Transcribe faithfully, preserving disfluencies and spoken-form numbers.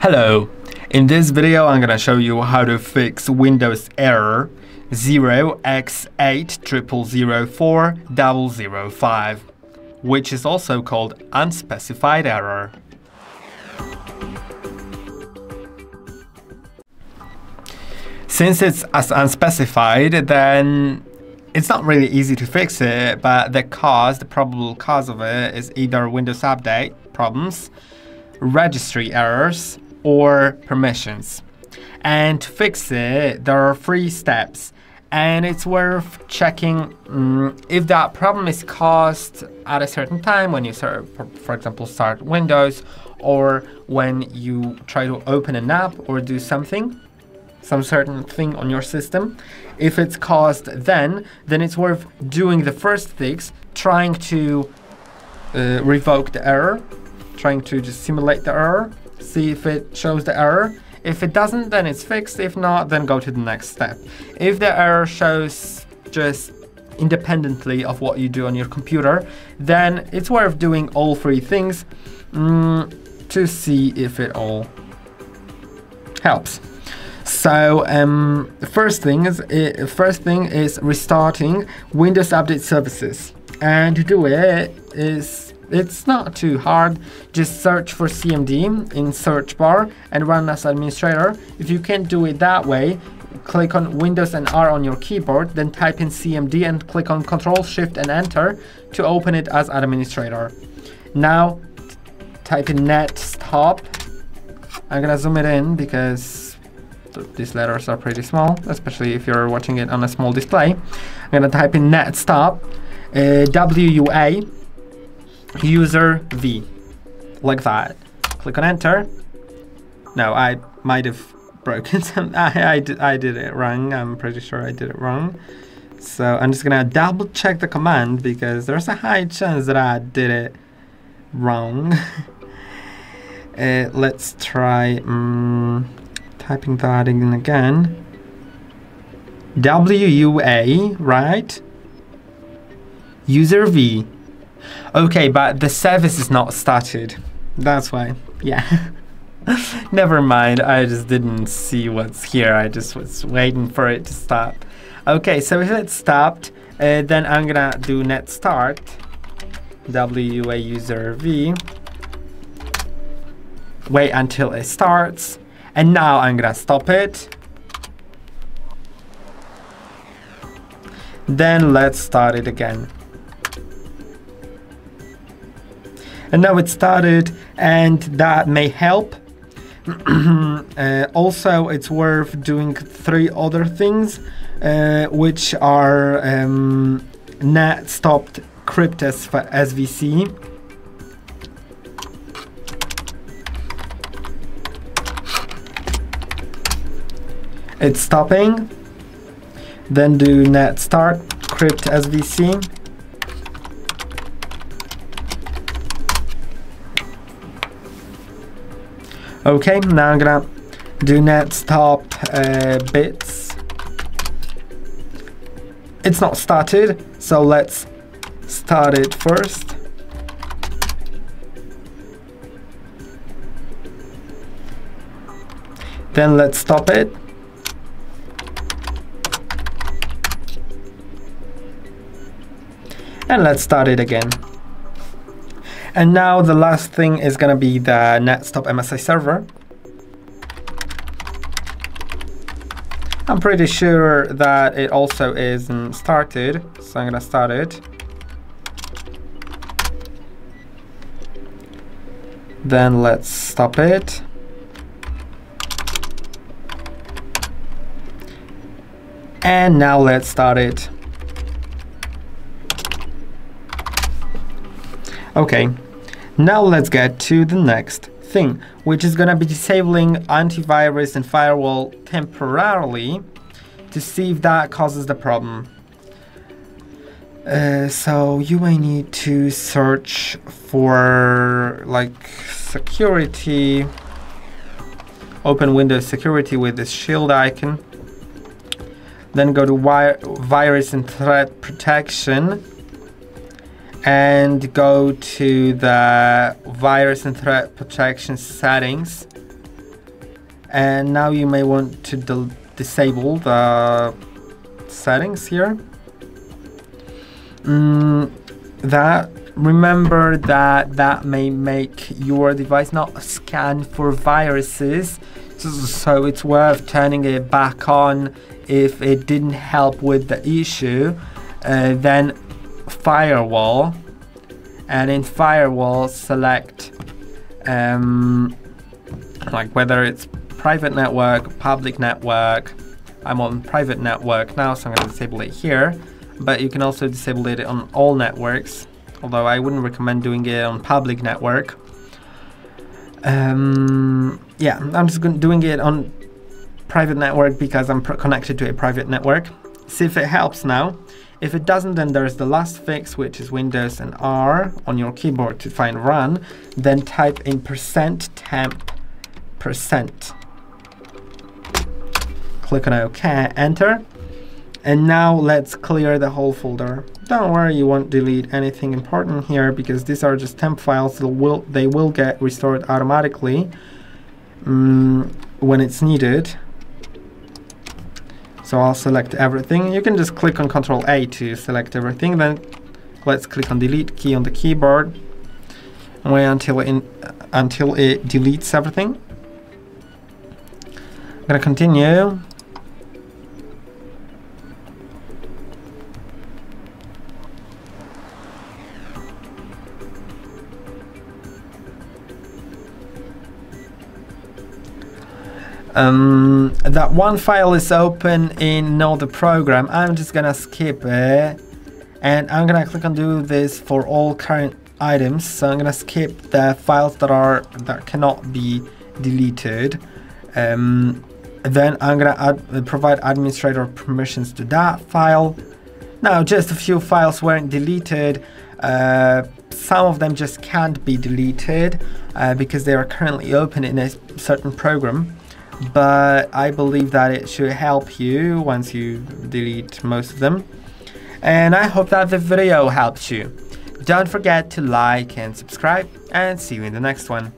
Hello, in this video I'm gonna show you how to fix Windows Error zero x eight thousand zero zero zero four zero zero five, which is also called unspecified error. Since it's as unspecified, then it's not really easy to fix it, but the cause, the probable cause of it is either Windows update problems, registry errors, or permissions. And to fix it, there are three steps, and it's worth checking um, if that problem is caused at a certain time when you, start, for example, start Windows, or when you try to open an app or do something, some certain thing on your system. If it's caused then, then it's worth doing the first fix, trying to uh, revoke the error, trying to just simulate the error, see if it shows the error. If it doesn't, then it's fixed. If not, then go to the next step. If the error shows just independently of what you do on your computer, then it's worth doing all three things mm, to see if it all helps. So um, the first thing is uh, first thing is restarting Windows Update Services, and to do it is it's not too hard. Just search for C M D in search bar and run as administrator. If you can't do it that way, click on Windows and R on your keyboard, then type in C M D and click on Control Shift and Enter to open it as administrator. Now type in net stop. I'm gonna zoom it in because these letters are pretty small, especially if you're watching it on a small display. I'm gonna type in net stop uh, w u a user v, like that. Click on enter. No, I might have broken some. I, I, did, I did it wrong. I'm pretty sure I did it wrong. So I'm just gonna double check the command because there's a high chance that I did it wrong. uh, let's try. Um, Typing that in again. W U A, right? User V. Okay, but the service is not started. That's why. Yeah. Never mind. I just didn't see what's here. I just was waiting for it to stop. Okay, so if it stopped, uh, then I'm gonna do net start. W U A user V. Wait until it starts. And now I'm gonna stop it. Then let's start it again. And now it started, and that may help. uh, also, it's worth doing three other things, uh, which are um, net stopped cryptsvc. It's stopping. Then do net start cryptsvc. Okay, now I'm gonna do net stop uh, bits. It's not started, so let's start it first. Then let's stop it. And let's start it again. And now the last thing is gonna be the net stop M S I server. I'm pretty sure that it also isn't started, so I'm gonna start it. Then let's stop it. And now let's start it. Okay, now let's get to the next thing, which is gonna be disabling antivirus and firewall temporarily to see if that causes the problem. Uh, so you may need to search for like security, open Windows security with this shield icon, then go to wir- virus and threat protection, and go to the virus and threat protection settings, And now you may want to disable the settings here. Mm, that remember that that may make your device not scan for viruses, so it's worth turning it back on if it didn't help with the issue. Uh, then firewall, and in firewall select um, like whether it's private network, public network. I'm on private network now, so I'm going to disable it here, but you can also disable it on all networks, although I wouldn't recommend doing it on public network. Um, yeah, I'm just doing it on private network because I'm connected to a private network. See if it helps now. If it doesn't, then there's the last fix, which is Windows and R on your keyboard to find run, then type in percent temp percent. Click on OK, enter. And now let's clear the whole folder. Don't worry, you won't delete anything important here because these are just temp files that will, they will get restored automatically um, when it's needed. So I'll select everything. You can just click on control A to select everything. Then let's click on delete key on the keyboard and wait until it, in, uh, until it deletes everything. I'm gonna continue. Um, that one file is open in another program. I'm just gonna skip it, and I'm gonna click on do this for all current items. So I'm gonna skip the files that are that cannot be deleted. Um, then I'm gonna ad provide administrator permissions to that file. Now, just a few files weren't deleted. Uh, some of them just can't be deleted uh, because they are currently open in a certain program. But I believe that it should help you once you delete most of them. And I hope that the video helps you. Don't forget to like and subscribe, and see you in the next one.